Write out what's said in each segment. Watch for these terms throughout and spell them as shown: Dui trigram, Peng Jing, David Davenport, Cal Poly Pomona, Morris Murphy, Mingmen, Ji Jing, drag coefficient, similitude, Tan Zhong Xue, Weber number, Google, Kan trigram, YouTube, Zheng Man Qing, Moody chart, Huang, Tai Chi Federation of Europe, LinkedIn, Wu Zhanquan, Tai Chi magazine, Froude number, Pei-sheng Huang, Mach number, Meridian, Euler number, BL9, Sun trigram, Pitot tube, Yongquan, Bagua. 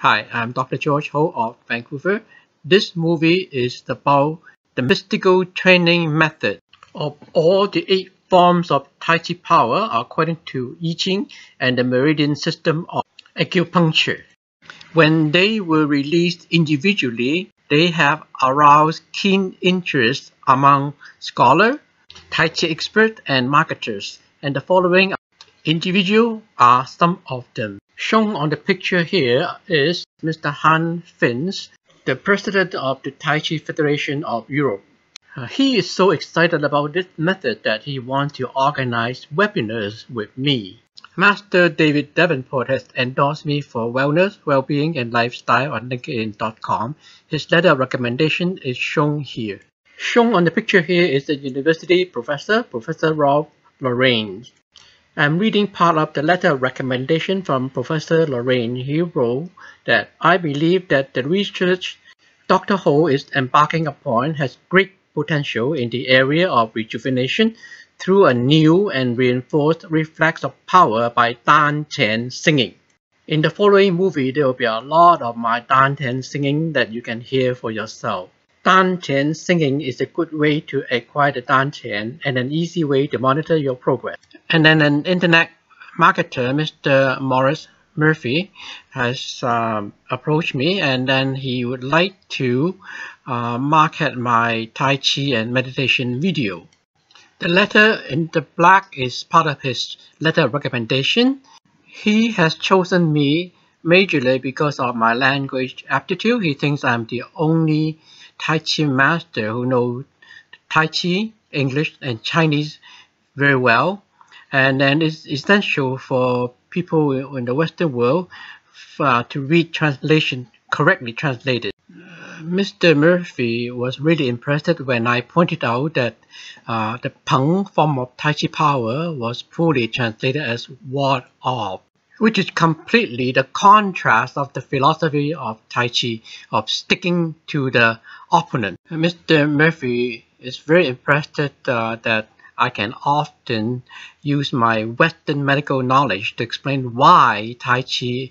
Hi, I'm Dr. George Ho of Vancouver. This movie is about the mystical training method of all the 8 forms of Tai Chi power according to I Ching and the Meridian system of acupuncture. When they were released individually, they have aroused keen interest among scholars, Tai Chi experts, and marketers, and the following individuals are some of them. Shown on the picture here is Mr. Han Fins, the president of the Tai Chi Federation of Europe. He is so excited about this method that he wants to organize webinars with me. Master David Davenport has endorsed me for wellness, well-being, and lifestyle on linkedin.com. His letter of recommendation is shown here. Shown on the picture here is the university professor, Professor Ralph Lorraine. I'm reading part of the letter of recommendation from Professor Lorraine. He wrote that I believe that the research Dr. Ho is embarking upon has great potential in the area of rejuvenation through a new and reinforced reflex of power by Dantian singing. In the following movie, there will be a lot of my Dantian singing that you can hear for yourself. Dantian singing is a good way to acquire the Dantian and an easy way to monitor your progress. And then an internet marketer, Mr. Morris Murphy, has approached me, and then he would like to market my Tai Chi and meditation video. The letter in the black is part of his letter of recommendation. He has chosen me majorly because of my language aptitude. He thinks I'm the only Tai Chi master who knows Tai Chi, English, and Chinese very well, and then it's essential for people in the Western world to read translation correctly translated. Mr. Murphy was really impressed when I pointed out that the Peng form of Tai Chi power was poorly translated as ward off, which is completely the contrast of the philosophy of Tai Chi, of sticking to the opponent. Mr. Murphy is very impressed that I can often use my Western medical knowledge to explain why Tai Chi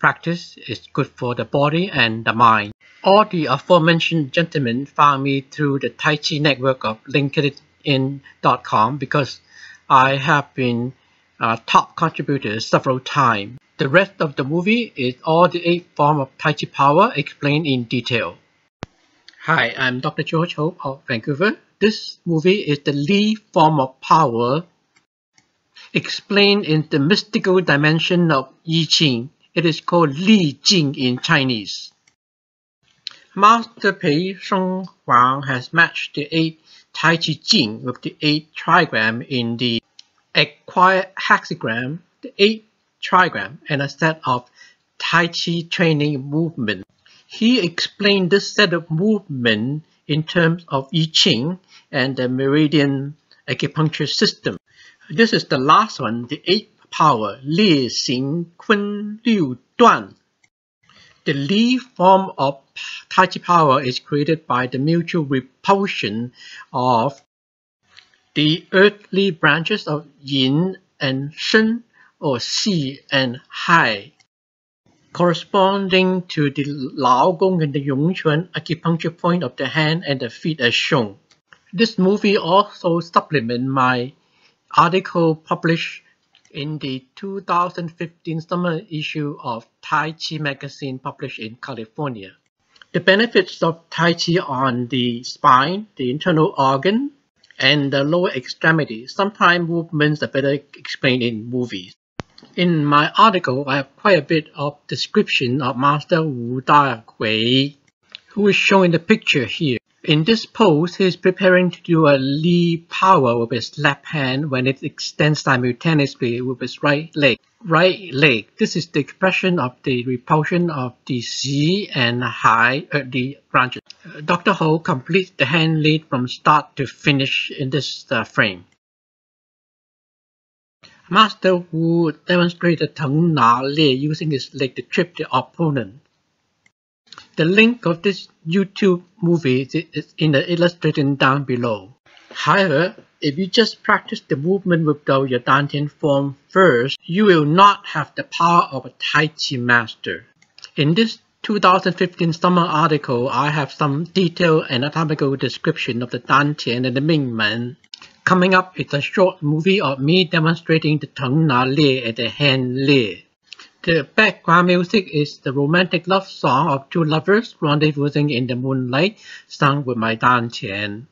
practice is good for the body and the mind. All the aforementioned gentlemen found me through the Tai Chi network of linkedin.com because I have been top contributors several times. The rest of the movie is all the 8 forms of Tai Chi power explained in detail. Hi, I'm Dr. George Ho of Vancouver. This movie is the Lie form of power explained in the mystical dimension of I Ching. It is called Li Jing in Chinese. Master Pei-sheng Huang has matched the 8 Tai Chi Jing with the 8 trigram in the acquired hexagram, the 8 trigram, and a set of Tai Chi training movements. He explained this set of movements in terms of I Ching and the Meridian acupuncture system. This is the last one, the 8th power, Lie Xing Kun Liu Duan. The Lie form of Tai Chi power is created by the mutual repulsion of the earthly branches of Yin and Shen, or Xi and Hai, corresponding to the Lao Gong and the Yongquan acupuncture point of the hand and the feet as shown. This movie also supplements my article published in the 2015 summer issue of Tai Chi magazine published in California. The benefits of Tai Chi on the spine, the internal organ, and the lower extremity. Sometimes movements are better explained in movies. In my article, I have quite a bit of description of Master Wu Zhanquan, who is shown in the picture here. In this pose, he is preparing to do a Lie power with his left hand when it extends simultaneously with his right leg. This is the expression of the repulsion of the Xi and Hai earthly branches. Dr. Ho completes the hand lead from start to finish in this frame. Master Wu demonstrated Teng Na Lie using his leg to trip the opponent. The link of this YouTube movie is in the illustration down below. However, if you just practice the movement without your Dantian form first, you will not have the power of a Tai Chi master. In this 2015 summer article, I have some detailed anatomical description of the Dantian and the Mingmen. Coming up is a short movie of me demonstrating the tongue na lie and the hand lie. The background music is the romantic love song of two lovers rendezvousing in the moonlight, sung with my Dantian.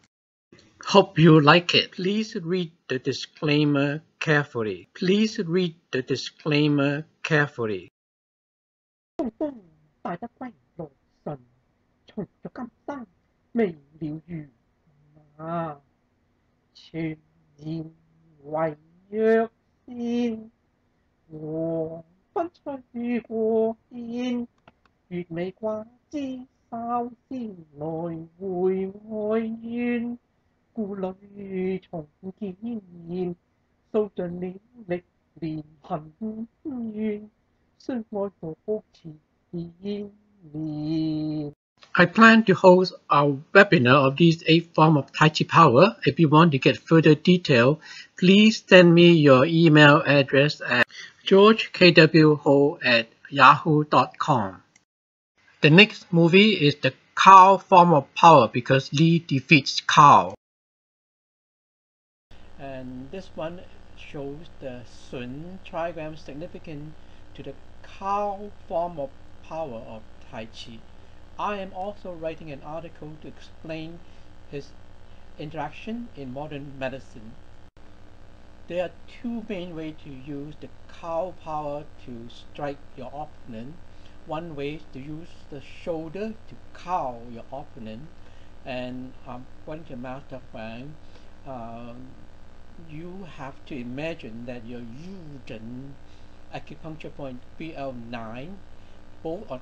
Hope you like it. Please read the disclaimer carefully. Please read the disclaimer carefully. I plan to host a webinar of these 8 forms of Tai Chi power. If you want to get further detail, please send me your email address at georgekwho@yahoo.com. The next movie is the Kao form of power because Lie defeats Kao. And this one shows the Sun trigram significant to the Kao form of power of Tai Chi. I am also writing an article to explain his interaction in modern medicine. There are two main ways to use the Kao power to strike your opponent. One way is to use the shoulder to cow your opponent, and according to Master Huang, you have to imagine that your Wu Zhanquan acupuncture point BL9, both of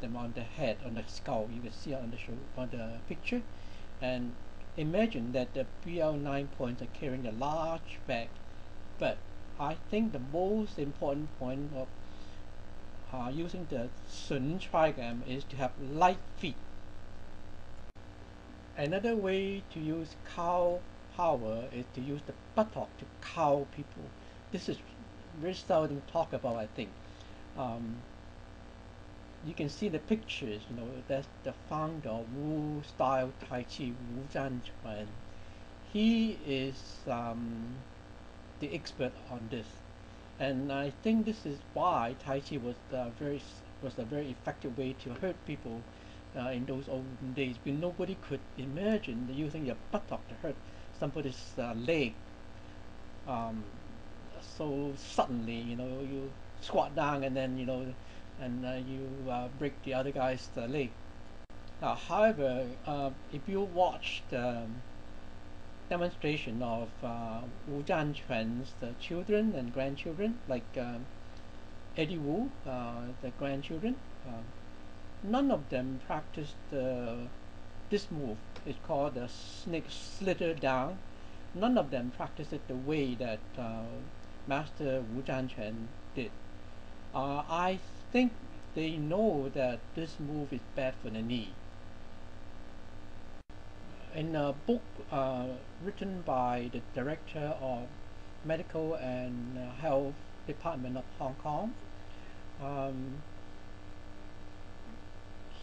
them on the head, on the skull. You can see on the show, on the picture, and imagine that the BL9 points are carrying a large bag. But I think the most important point of using the Sun trigram is to have light feet. Another way to use Kao power is to use the buttock to cow people. This is very seldom talked about, I think. You can see the pictures, you know, that's the founder of Wu style Tai Chi, Wu Zhanquan. He is the expert on this, and I think this is why Tai Chi was a very effective way to hurt people in those olden days, when nobody could imagine using your buttock to hurt somebody's leg. So suddenly, you know, you squat down and then, you know, and you break the other guy's leg. Now, however, if you watch the demonstration of Wu Zhanquan's children and grandchildren, like Eddie Wu, the grandchildren, none of them practiced this move. It's called the snake slither down. None of them practiced it the way that Master Wu Zhanquan did. I think they know that this move is bad for the knee. In a book written by the director of Medical and Health Department of Hong Kong,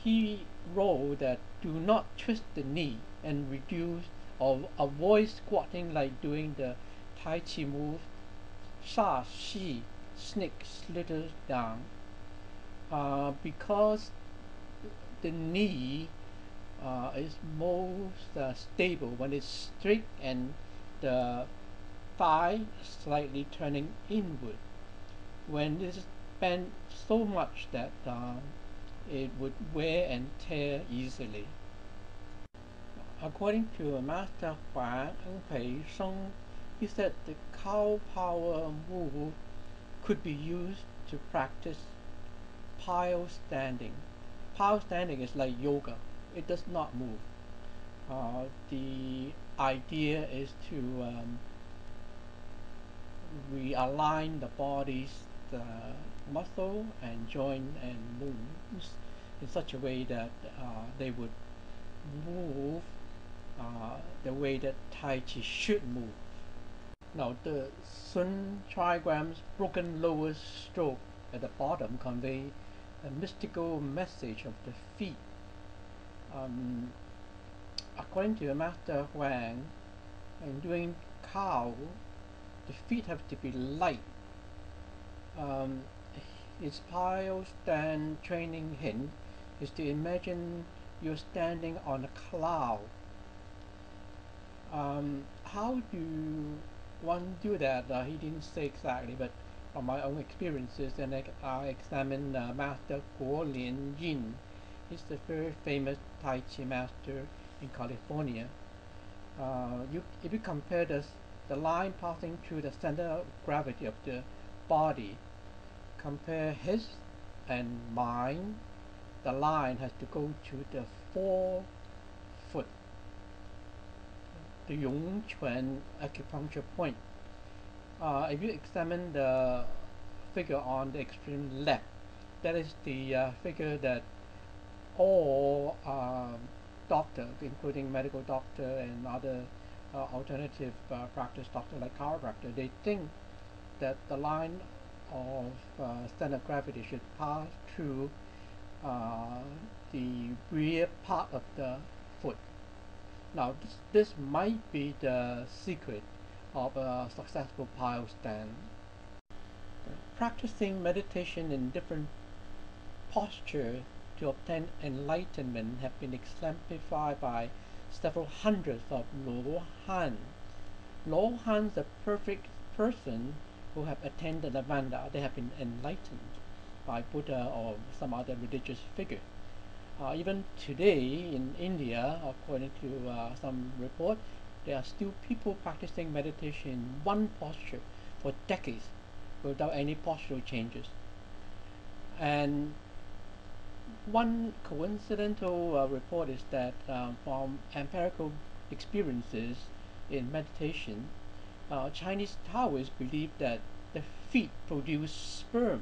he wrote that do not twist the knee and reduce or avoid squatting like doing the Tai Chi move, Sha Shi, snake slithers down. Because the knee is most stable when it's straight and the thigh slightly turning inward. When this is bent so much that it would wear and tear easily. According to Master Wang Pui-sheng, he said the Kao power move could be used to practice pile standing. Pile standing is like yoga. It does not move. The idea is to realign the body's muscle and joint and bones in such a way that they would move the way that Tai Chi should move. Now, the Sun trigram's broken lower stroke at the bottom convey a mystical message of the feet. According to the Master Huang, in doing Kao, the feet have to be light. His pious stand training hint is to imagine you're standing on a cloud. How do one do that? He didn't say exactly, but from my own experiences, and I examined Master Guolian Yin. He's the very famous Tai Chi master in California. If you compare the line passing through the center of gravity of the body, compare his and mine, the line has to go to the forefoot, the Yongquan acupuncture point. If you examine the figure on the extreme left, that is the figure that all doctors, including medical doctor and other alternative practice doctor like chiropractor, they think that the line of center of gravity should pass through the rear part of the foot. Now this might be the secret of a successful pile stand. Practicing meditation in different postures to obtain enlightenment have been exemplified by several hundreds of Lohan. Lohan is a perfect person who have attained the Nirvana. They have been enlightened by Buddha or some other religious figure. Even today in India, according to some report, there are still people practicing meditation in one posture for decades without any postural changes. And one coincidental report is that from empirical experiences in meditation, Chinese Taoists believe that the feet produce sperm.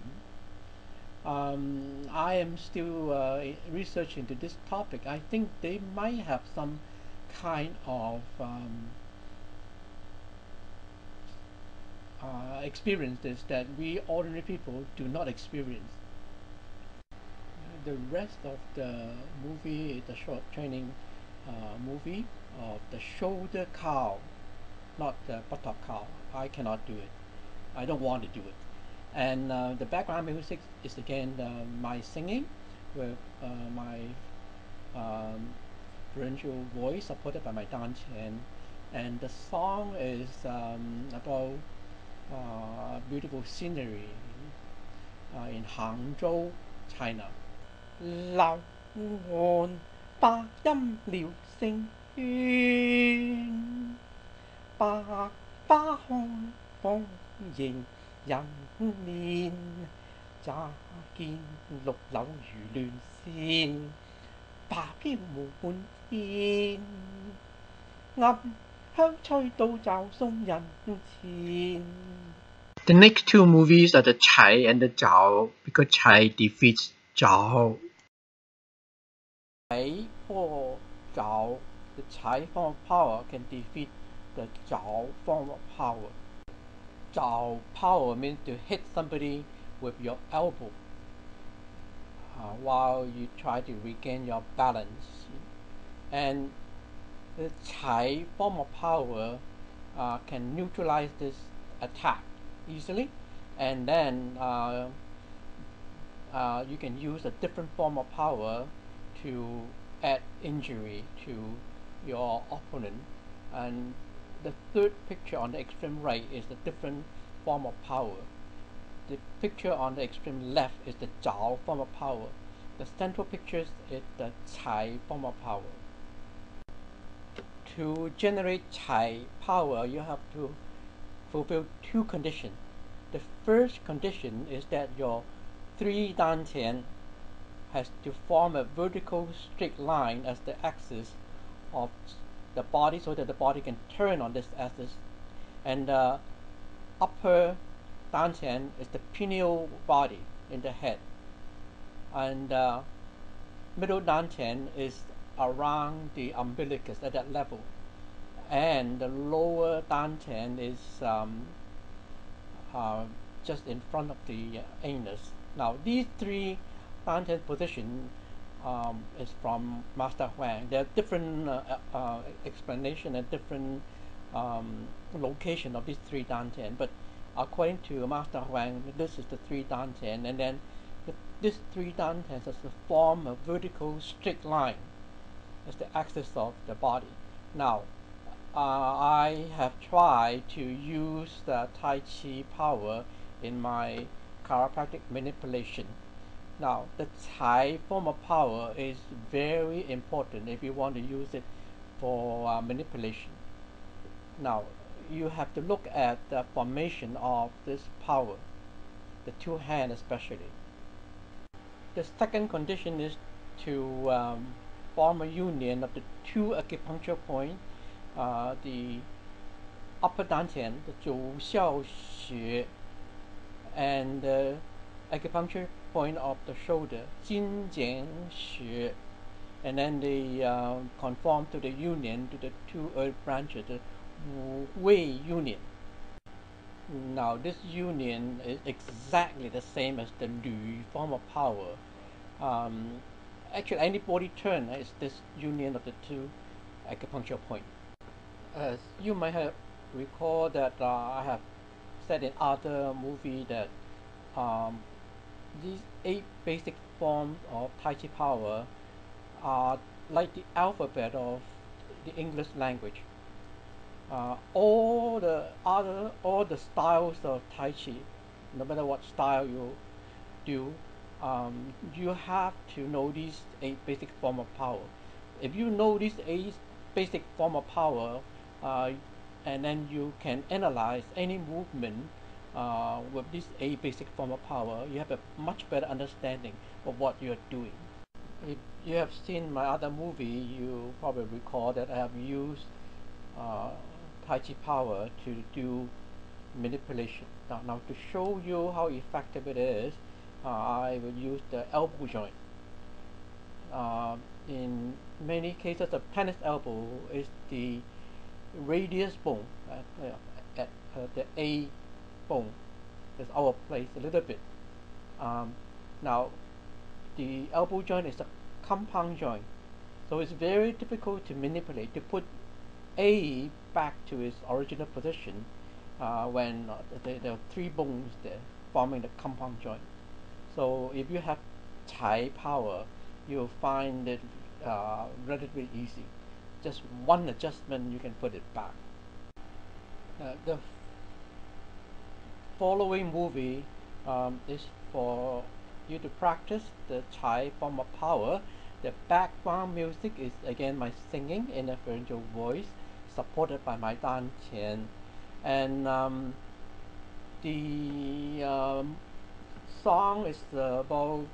I am still researching into this topic. I think they might have some kind of experiences that we ordinary people do not experience. The rest of the movie is a short training movie of the shoulder cow, not the buttock cow. I cannot do it. I don't want to do it. And the background music is again my singing with my parental voice supported by my Dantian. And the song is about beautiful scenery in Hangzhou, China. The next two movies are the Chai and the Zhao, because Chai defeats Zhao. Chai or Zhao, the Chai form of power can defeat the Zhao form of power. Zhao power means to hit somebody with your elbow while you try to regain your balance. And the Chai form of power can neutralize this attack easily, and then you can use a different form of power to add injury to your opponent. And the third picture on the extreme right is the different form of power. The picture on the extreme left is the Zhao form of power. The central picture is the Chai form of power. To generate Chai power, you have to fulfill two conditions. The first condition is that your three Dantian has to form a vertical straight line as the axis of the body, so that the body can turn on this axis. And the upper dantian is the pineal body in the head, and the middle dantian is around the umbilicus at that level, and the lower dantian is just in front of the anus. Now these three Dantian position is from Master Huang. There are different explanation and different location of these three Dantian, but according to Master Huang, this is the three Dantian, and then this three Dantian is the form of vertical straight line as the axis of the body. Now, I have tried to use the Tai Chi power in my chiropractic manipulation. Now, the Cai form of power is very important if you want to use it for manipulation. Now, you have to look at the formation of this power, the two hands especially. The second condition is to form a union of the two acupuncture points, the upper Dantian, the Zhu Xiao Xue, and the acupuncture point of the shoulder, Jin Jian Xue, and then they conform to the union to the two earth branches, the Wei union. Now, this union is exactly the same as the Lu form of power. Actually, any body turn is this union of the two acupuncture points. As you might have recalled that I have said in other movie that these 8 basic forms of Tai Chi power are like the alphabet of the English language. All the styles of Tai Chi, no matter what style you do, you have to know these 8 basic forms of power. If you know these 8 basic forms of power, and then you can analyze any movement with this 8 basic form of power, you have a much better understanding of what you're doing. If you have seen my other movie, you probably recall that I have used Tai Chi power to do manipulation. Now to show you how effective it is, I will use the elbow joint. In many cases, the tennis elbow is the radius bone at the A bone is out of place a little bit. Now, the elbow joint is a compound joint, so it's very difficult to manipulate to put A back to its original position when there are 3 bones there forming the compound joint. So if you have Cai power, you'll find it relatively easy. Just one adjustment, you can put it back. The following movie is for you to practice the Cai form of power. The background music is again my singing in a pharyngeal voice, supported by my Dantian, and the song is about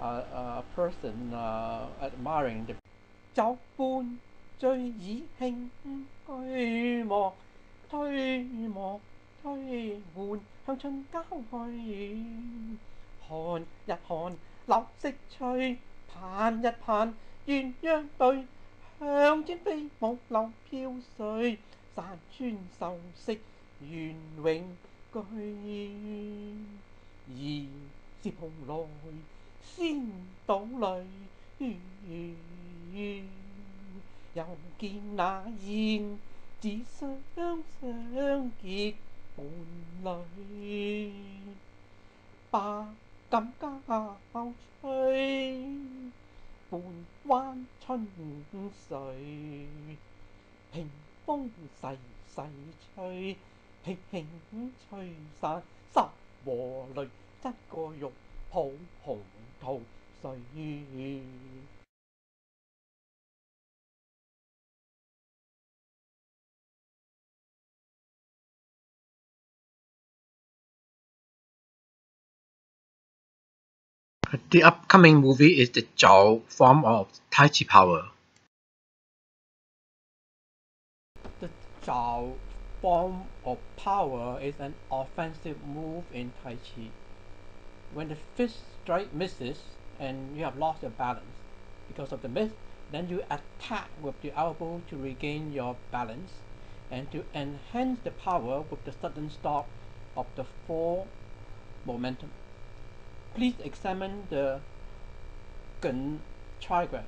a person admiring the Zhao Bun Zui Yi Heng Hui Mo Tui Mo Tui Bun Hang Chun Gao Hui Hon Yat Hon Lao Sik Chui Pan Yat Pan Yin Yang Bui Hang Chin Phi Mo Lao Piu Sui San Chun Sao Sik Yun Wing Gui Yi Si Pong Loi Xin Dong Loi Yao Kin Na Yin Ji Sang Sang Ki Pon Loi Ba Cam Ca Ao Chui Bun Wan Chun Sui Hình Phong Sai Sai Chui Hình Hình Chui San Sa Bo Loi Chắc Cô Dục Hậu Hồng Thầu Sui. The upcoming movie is the Zhao form of Tai Chi power. The Zhao form of power is an offensive move in Tai Chi. When the fist strike misses and you have lost your balance because of the miss, then you attack with the elbow to regain your balance and to enhance the power with the sudden stop of the full momentum. Please examine the Gen trigram,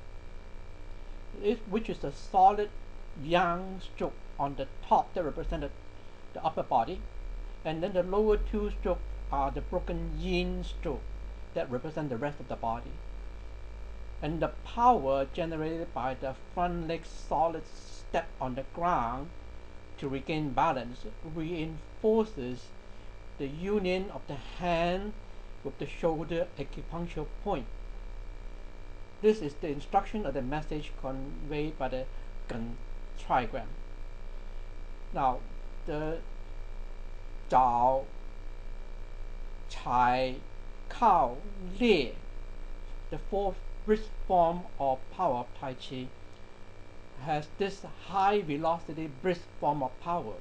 which is a solid yang stroke on the top that represented the upper body, and then the lower two strokes are the broken yin stroke that represent the rest of the body, and the power generated by the front leg's solid step on the ground to regain balance reinforces the union of the hand with the shoulder acupuncture point. This is the instruction of the message conveyed by the Kan trigram. Now, the Zhao, Chai, Kao, Lie, the fourth wrist form or power of Tai Chi, has this high velocity wrist form of power.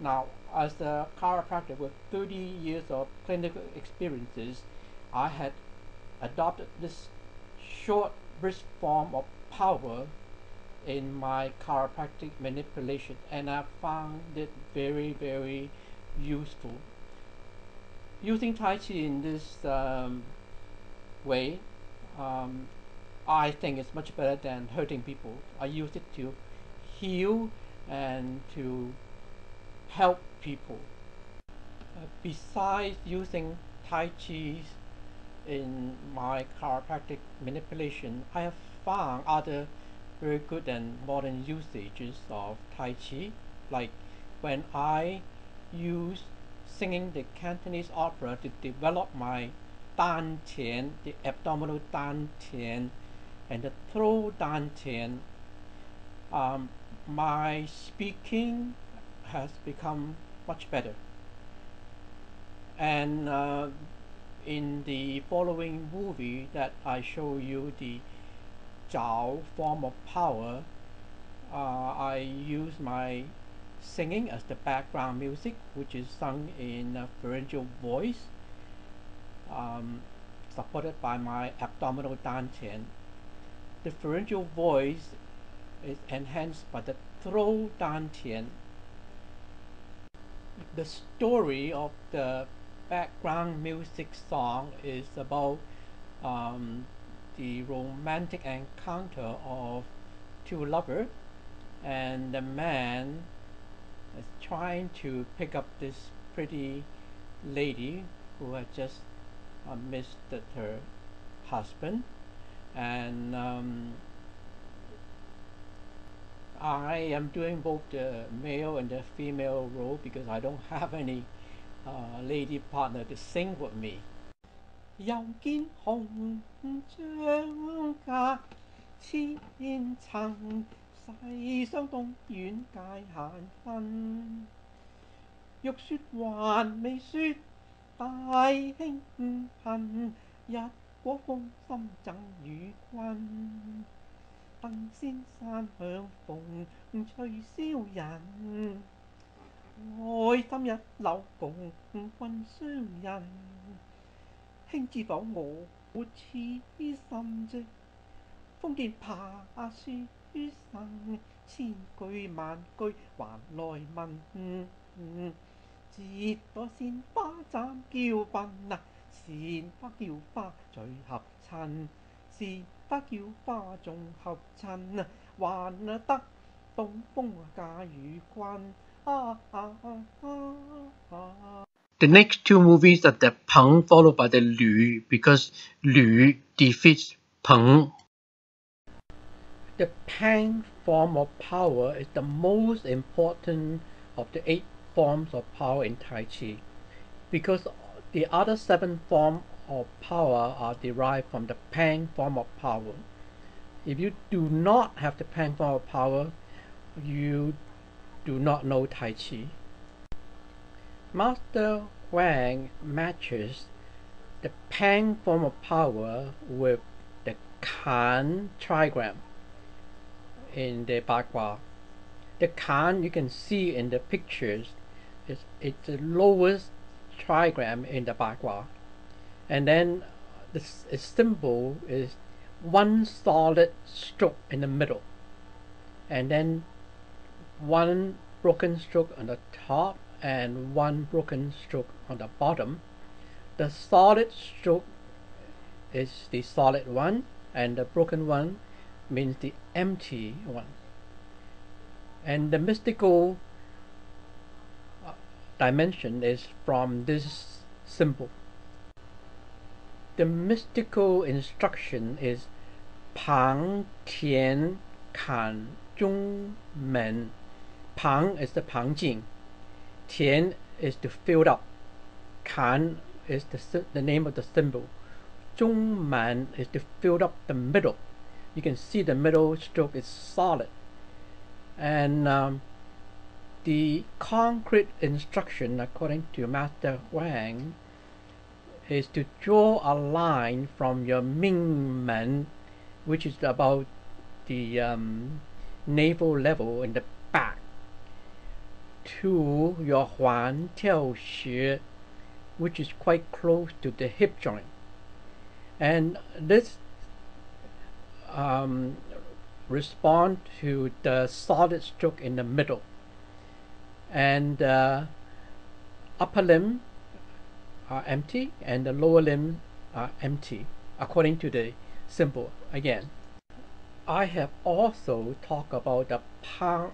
Now, as a chiropractor with 30 years of clinical experiences, I had adopted this short wrist form of power in my chiropractic manipulation, and I found it very, very useful. Using Tai Chi in this way, I think it's much better than hurting people. I use it to heal and to help people. Besides using Tai Chi in my chiropractic manipulation, I have found other very good and modern usages of Tai Chi, like when I use singing the Cantonese opera to develop my Dantian, the abdominal Dantian, and the throat Dantian. My speaking has become much better, and in the following movie that I show you the Zhao form of power, I use my singing as the background music, which is sung in a pharyngeal voice, supported by my abdominal Dantian. The pharyngeal voice is enhanced by the throat Dantian. The story of the background music song is about the romantic encounter of two lovers, and the man is trying to pick up this pretty lady who had just missed her husband, and I am doing both the male and the female role because I don't have any lady partner to sing with me. The next two movies are the Peng followed by the Lu, because Lu defeats Peng. The Peng form of power is the most important of the 8 forms of power in Tai Chi, because the other 7 forms of power are derived from the Peng form of power. If you do not have the Peng form of power, you do not know Tai Chi. Master Huang matches the Peng form of power with the Kan trigram in the Bagua. The Kan you can see in the pictures is it's the lowest trigram in the Bagua, and then this symbol is one solid stroke in the middle, and then one broken stroke on the top and one broken stroke on the bottom. The solid stroke is the solid one, and the broken one means the empty one. And the mystical dimension is from this symbol. The mystical instruction is Pang Tian Kan Zhong Men. Pang is the Peng Jing, Tian is to fill up, Kan is the name of the symbol, Zhong Man is to fill up the middle. You can see the middle stroke is solid, and the concrete instruction, according to Master Huang, is to draw a line from your Mingmen, which is about the navel level in the back, to your Huan Tiao Xue, which is quite close to the hip joint. And this responds to the solid stroke in the middle. And the upper limb are empty and the lower limb are empty, according to the symbol again. I have also talked about the Pang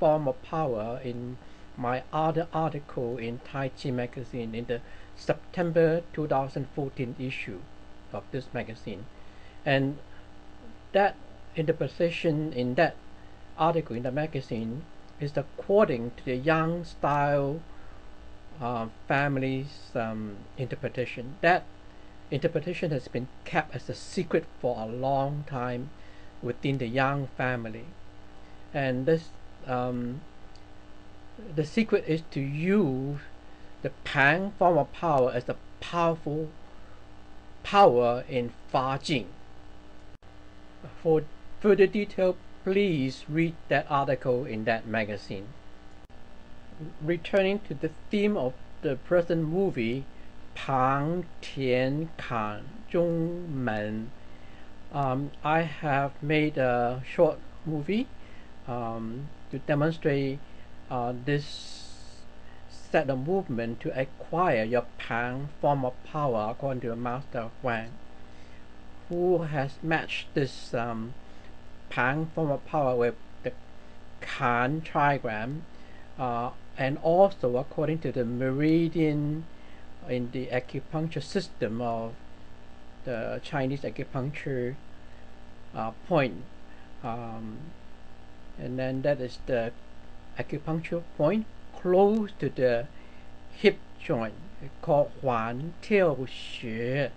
form of power in my other article in Tai Chi magazine in the September 2014 issue of this magazine, and that interpretation in that article in the magazine is according to the Yang style family's interpretation. That interpretation has been kept as a secret for a long time within the Yang family, and this the secret is to use the Pang form of power as the powerful power in Fa Jing. For further detail, please read that article in that magazine. Returning to the theme of the present movie, Pang Tian Kan Zhong Men, I have made a short movie to demonstrate this set of movement to acquire your Pang form of power, according to Master Huang, who has matched this Pang form of power with the Kan trigram, and also according to the meridian in the acupuncture system of the Chinese acupuncture point, and then that is the acupuncture point close to the hip joint called Huan Tiao Xue.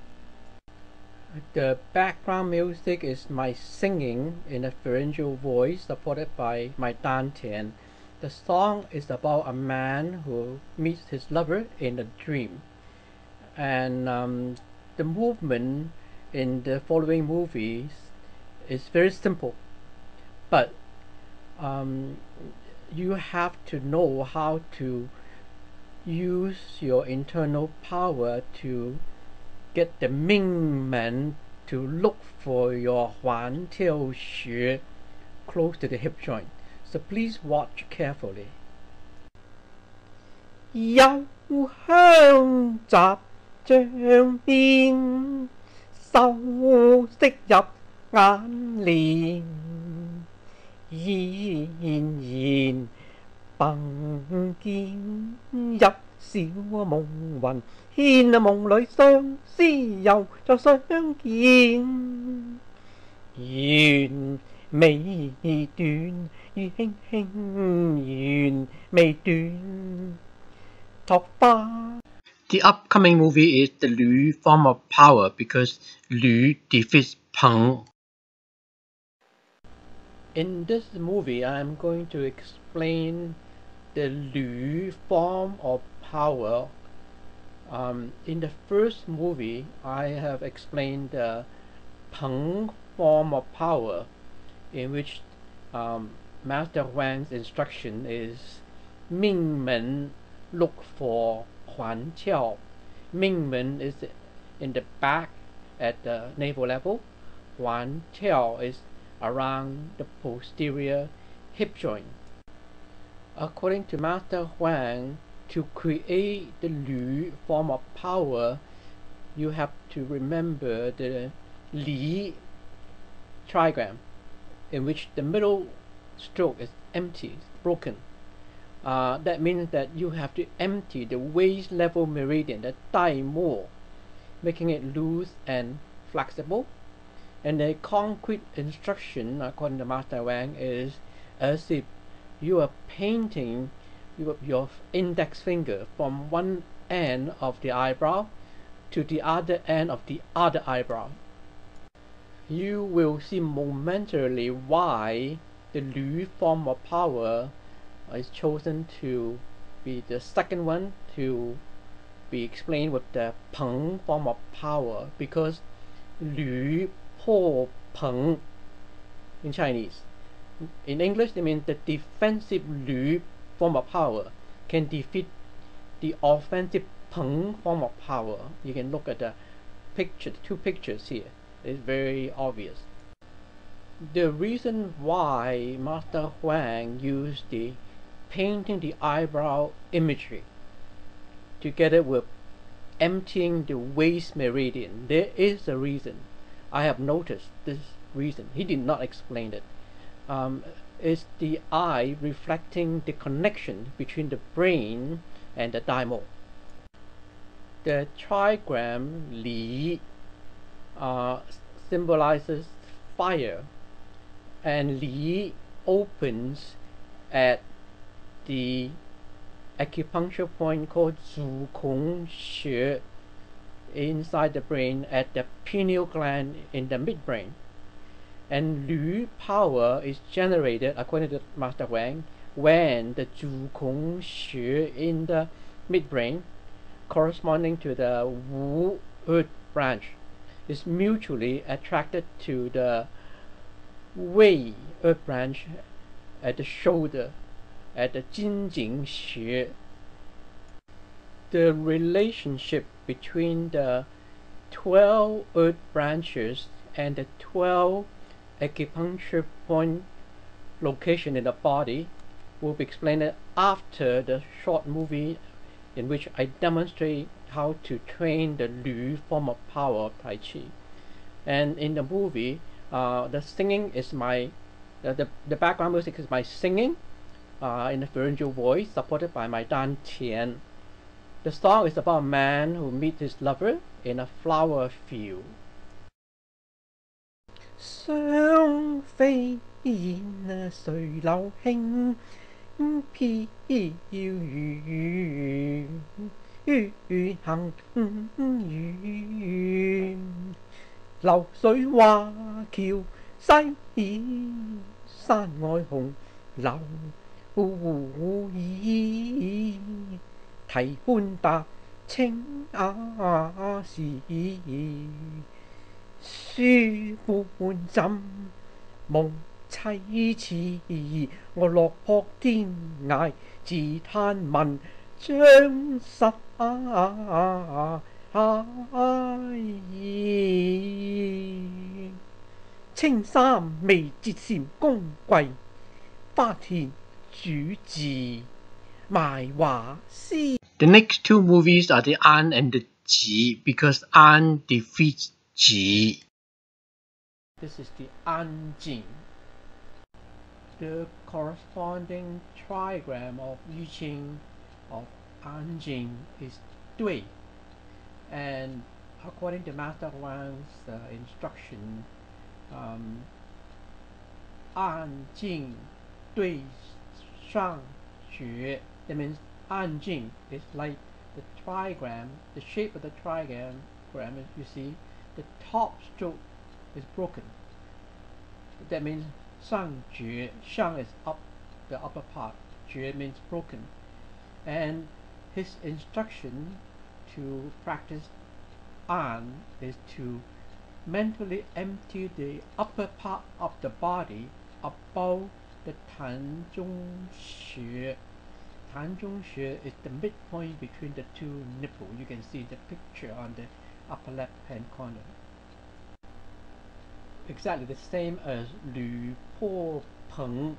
The background music is my singing in a pharyngeal voice supported by my Dantian. The song is about a man who meets his lover in a dream, and the movement in the following movies is very simple, but you have to know how to use your internal power to get the Mingmen to look for your Huan Tiao Xue close to the hip joint. So please watch carefully. Yao Hong Zha Zheng Bing Sao Stick Yap An Ling Yin Yin Bang King Yap Siêu Mong Wan. Hãy subscribe cho kênh Ghiền Mì Gõ để không bỏ lỡ The upcoming movie is the Lu form of power, because Lu defeats Peng. In this movie, I am going to explain the Lu form of power. In the first movie, I have explained the Peng form of power, in which Master Huang's instruction is Mingmen look for Huan Tiao. Mingmen is in the back at the navel level. Huan Tiao is around the posterior hip joint. According to Master Huang, to create the Lu form of power, you have to remember the Lie trigram, in which the middle stroke is empty, broken. That means that you have to empty the waist level meridian, the Tai Mo, making it loose and flexible. And the concrete instruction, according to Master Wang, is as if you are painting your index finger from one end of the eyebrow to the other end of the other eyebrow. You will see momentarily why the Lu form of power is chosen to be the second one to be explained with the Peng form of power, because Lu Po Peng in Chinese. In English, they mean the defensive Lu form of power can defeat the offensive Peng form of power. You can look at the picture, the two pictures here. It's very obvious. The reason why Master Huang used the painting the eyebrow imagery together with emptying the waist meridian, there is a reason. I have noticed this reason. He did not explain it. It's the eye reflecting the connection between the brain and the daimo. The trigram Li symbolizes fire, and Li opens at the acupuncture point called Zhu Kong Xue inside the brain at the pineal gland in the midbrain. And Lu power is generated, according to Master Wang, when the Zhu Kong Xue in the midbrain, corresponding to the Wu Earth branch, is mutually attracted to the Wei Earth branch at the shoulder, at the Jin Jing Xue. The relationship between the 12 earth branches and the 12 acupuncture point location in the body will be explained after the short movie in which I demonstrate how to train the Lu form of power of Tai Chi. And in the movie, the singing is the background music is my singing in a pharyngeal voice supported by my Dantian. The song is about a man who meets his lover in a flower field. 雙飛燕垂柳輕，飄行遠。流水華僑西，山外紅樓倚。提冠達青瓦時。書半枕夢凄痴，我落魄天涯自嘆文章失意。青衫未折禪宮貴，花田主治賣畫師。The next two movies are the An and the Ji, because An defeats Ji. This is the An Jing. The corresponding trigram of I Ching of An Jing is Dui, and according to Master Wang's instruction, An Jing Dui Zhang Xue. That means An Jing is like the trigram, the shape of the trigram. You see, the top stroke is broken. That means Shang Jue. Shang is up, the upper part. Jue means broken. And his instruction to practice An is to mentally empty the upper part of the body above the Tan Zhong Xue. Tan Zhong Xue is the midpoint between the two nipples. You can see the picture on the upper left hand corner. Exactly the same as Lu Po Peng,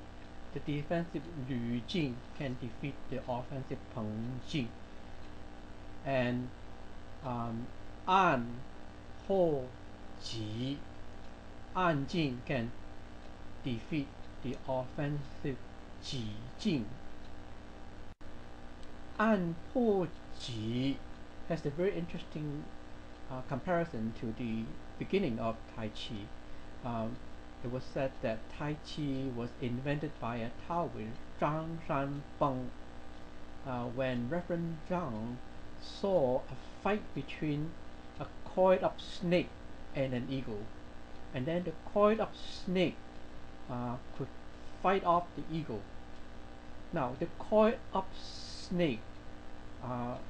the defensive Lu Jing can defeat the offensive Peng Jing. And An, Ho, Ji. An Jing can defeat the offensive Ji Jing. An, Ho, Ji has a very interesting comparison to the beginning of Tai Chi. It was said that Tai Chi was invented by a Taoist, Zhang Shan Peng. When Reverend Zhang saw a fight between a coiled-up snake and an eagle, and then the coiled-up snake could fight off the eagle. Now, the coiled-up snake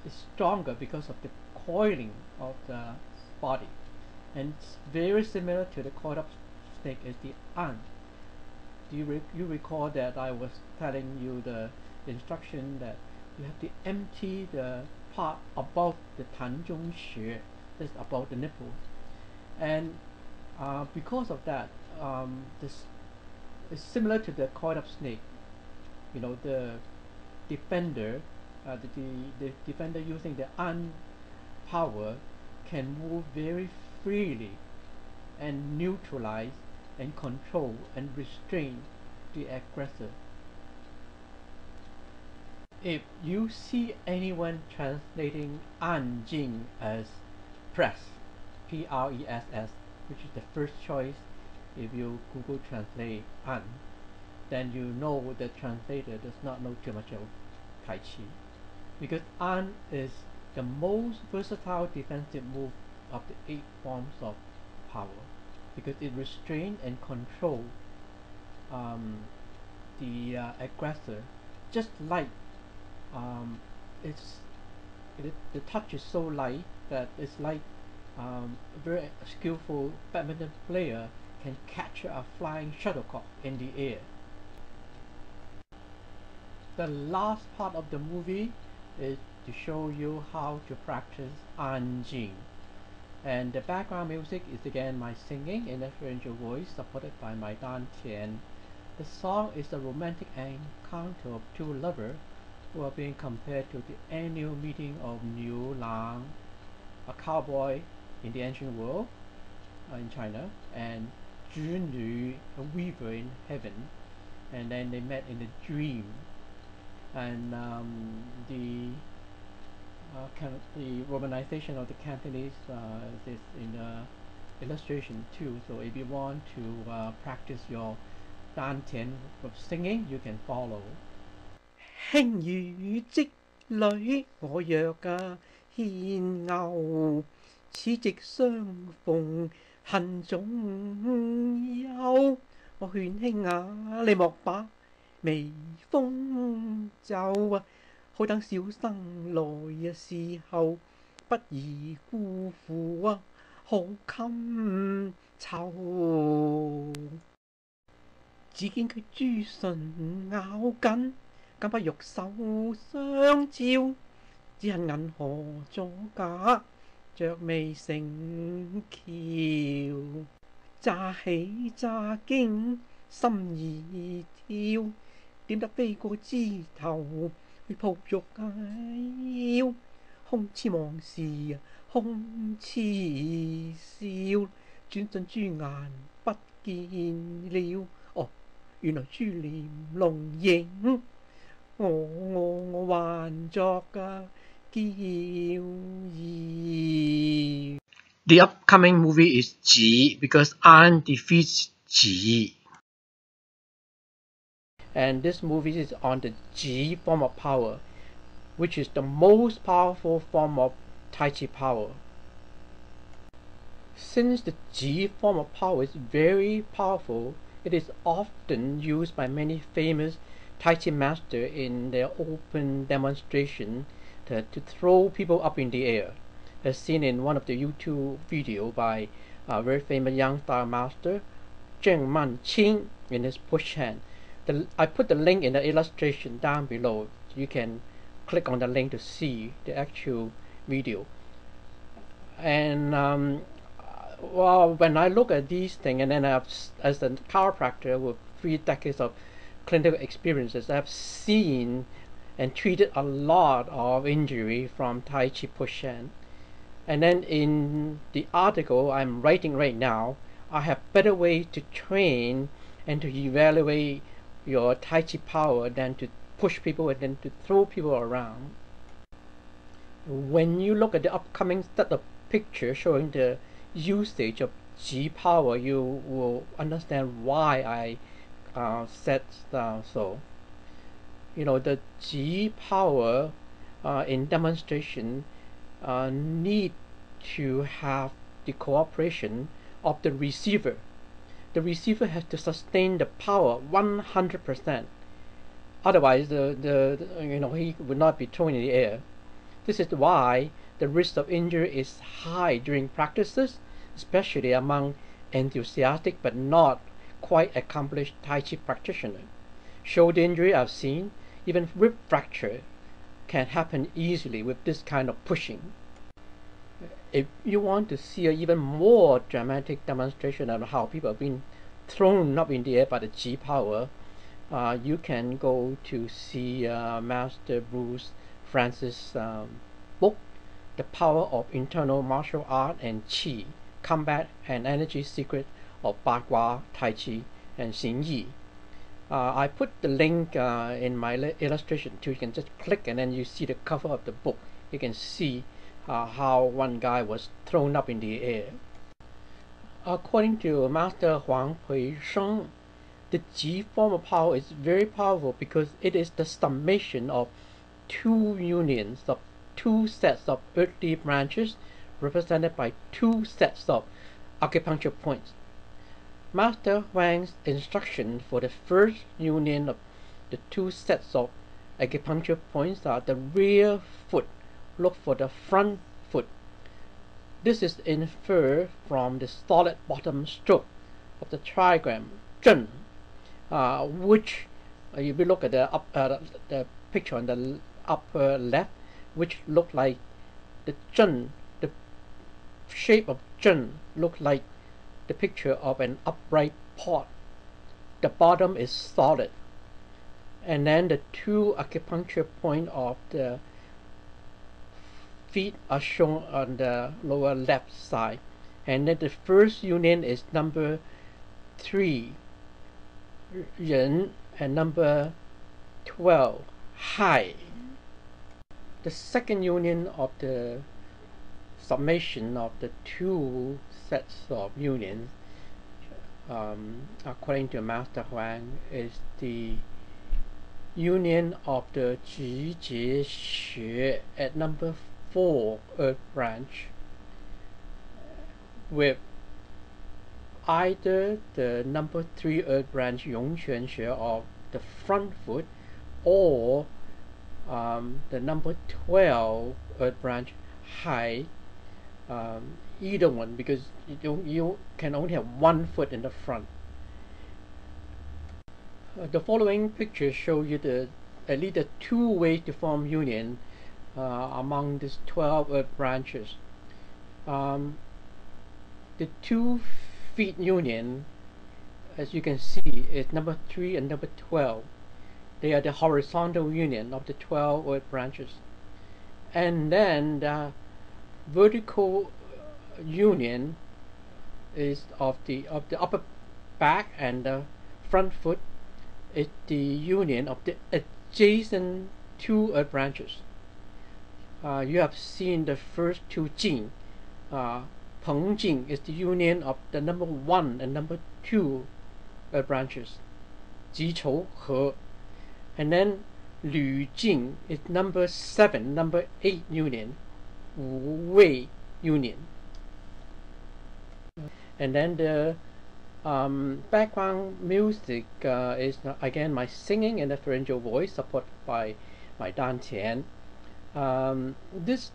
is stronger because of the coiling of the body, and it's very similar to the coiled-up snake is the An. Do you recall that I was telling you the instruction that you have to empty the part above the Tan Zhong Xue, that's above the nipple, and because of that, this is similar to the coiled-up snake. You know, the defender, the defender using the An power can move very freely and neutralize and control and restrain the aggressor. If you see anyone translating An Jing as press, P-R-E-S-S, which is the first choice if you Google translate An, then you know the translator does not know too much of Tai Chi, because An is the most versatile defensive move of the 8 forms of power, because it restrains and controls the aggressor, just like the touch is so light that it's like a very skillful badminton player can catch a flying shuttlecock in the air. The last part of the movie is to show you how to practice An Jing, and the background music is again my singing in a strange voice supported by my Dantian. The song is a romantic encounter of two lovers who are being compared to the annual meeting of Niu Lang, a cowboy in the ancient world in China, and Zhu Nu, a weaver in heaven, and then they met in a dream, and the romanization of the Cantonese is in the illustration too. So if you want to practice your Dantian of singing, you can follow. 輕如織女我若牽牛，此夕相逢恨總休。我勸兄啊，你莫把微風皺，好等小生來侍候，不宜辜負好襟酬。只見佢朱唇咬緊，更不欲手相照，只恨銀河阻隔，着未成橋。乍起乍驚，心已跳，點得飛過枝頭去抱玉腰。空痴望時，空痴笑，轉瞬朱顏不見了。哦，原來珠簾弄影，我還作嬌兒。The upcoming movie is Ji, because An defeats Ji. And this movie is on the Ji form of power, which is the most powerful form of Tai Chi power. Since the Ji form of power is very powerful, it is often used by many famous Tai Chi master in their open demonstration to throw people up in the air, as seen in one of the YouTube video by a very famous young style master, Zheng Man Qing, in his push hand. I put the link in the illustration down below. You can click on the link to see the actual video. And well, when I look at these things, and then as a chiropractor with 3 decades of clinical experiences, I've seen and treated a lot of injury from Tai Chi push-hand. And then in the article I'm writing right now, I have better way to train and to evaluate your Tai Chi power than to push people and then to throw people around. When you look at the upcoming setup picture showing the usage of Ji power, you will understand why I said so. You know, the Ji power in demonstration need to have the cooperation of the receiver. The receiver has to sustain the power 100%. Otherwise, he would not be thrown in the air. This is why the risk of injury is high during practices, especially among enthusiastic but not quite accomplished Tai Chi practitioners. Shoulder injury I've seen, even rib fracture can happen easily with this kind of pushing. If you want to see an even more dramatic demonstration of how people have been thrown up in the air by the Ji power, you can go to see Master Bruce Francis' book, The Power of Internal Martial Art and Qi, Combat and Energy Secret of Bagua, Tai Chi, and Xin Yi. I put the link in my illustration too. You can just click and then you see the cover of the book. You can see how one guy was thrown up in the air. According to Master Wang Pui-sheng, the Ji form of power is very powerful because it is the summation of two unions of two sets of earthly branches represented by two sets of acupuncture points. Master Huang's instruction for the first union of the two sets of acupuncture points are the rear foot. Look for the front foot. This is inferred from the solid bottom stroke of the trigram, Zhen, which, if you look at the picture on the upper left, which look like the Zhen, the shape of Zhen look like the picture of an upright pot. The bottom is solid. And then the two acupuncture points of the feet are shown on the lower left side. And then the first union is number 3, Ren, and number 12, Hai. The second union of the summation of the two sets of unions, according to Master Huang, is the union of the Ji Jie Xue at number 4 earth branch with either the number 3 earth branch Yongquan Xue of the front foot or the number 12 earth branch Hai. Either one, because you can only have one foot in the front. The following picture shows you at least the two ways to form union among these 12 earth branches. The 2 feet union, as you can see, is number 3 and number 12. They are the horizontal union of the 12 earth branches. And then the vertical union is of the upper back and the front foot is the union of the adjacent two earth branches. You have seen the first two Jing. Peng Jing is the union of the number 1 and number 2 earth branches. Ji Chou He. And then Lu Jing is number 7, number 8 union. Wu Wei union. And then the background music is again my singing and the pharyngeal voice supported by my Dantian. This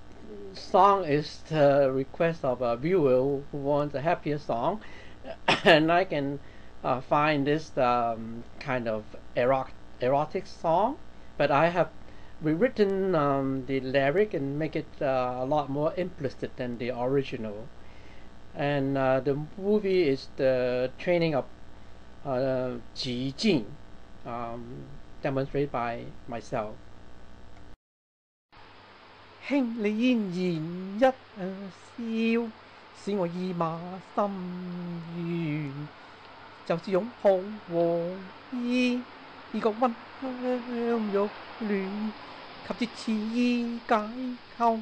song is the request of a viewer who wants a happier song, and I can find this kind of erotic song, but I have rewritten the lyric and make it a lot more implicit than the original. And the movie is the training of Ji Jing, demonstrated by myself. 兄你嫣然一笑，使我意馬心願。就似擁抱和衣，異國溫香欲暖。及至此衣解構，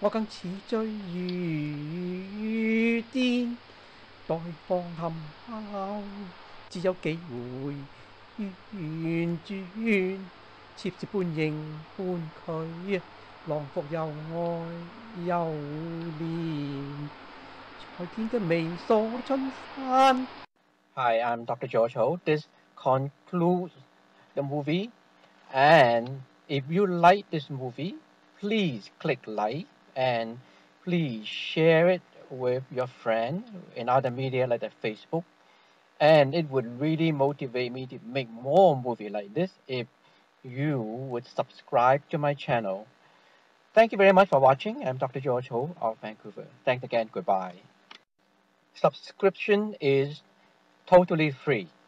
我更似醉如癲。待放含苞，只有幾回圓轉。妾是半迎半拒，郎服又愛又憐。在天間微鎖春山。Hi, I'm Dr. George Ho. This concludes the movie. And if you like this movie, please click like and please share it with your friends in other media like Facebook. And it would really motivate me to make more movies like this if you would subscribe to my channel. Thank you very much for watching. I'm Dr. George Ho of Vancouver. Thanks again. Goodbye. Subscription is totally free.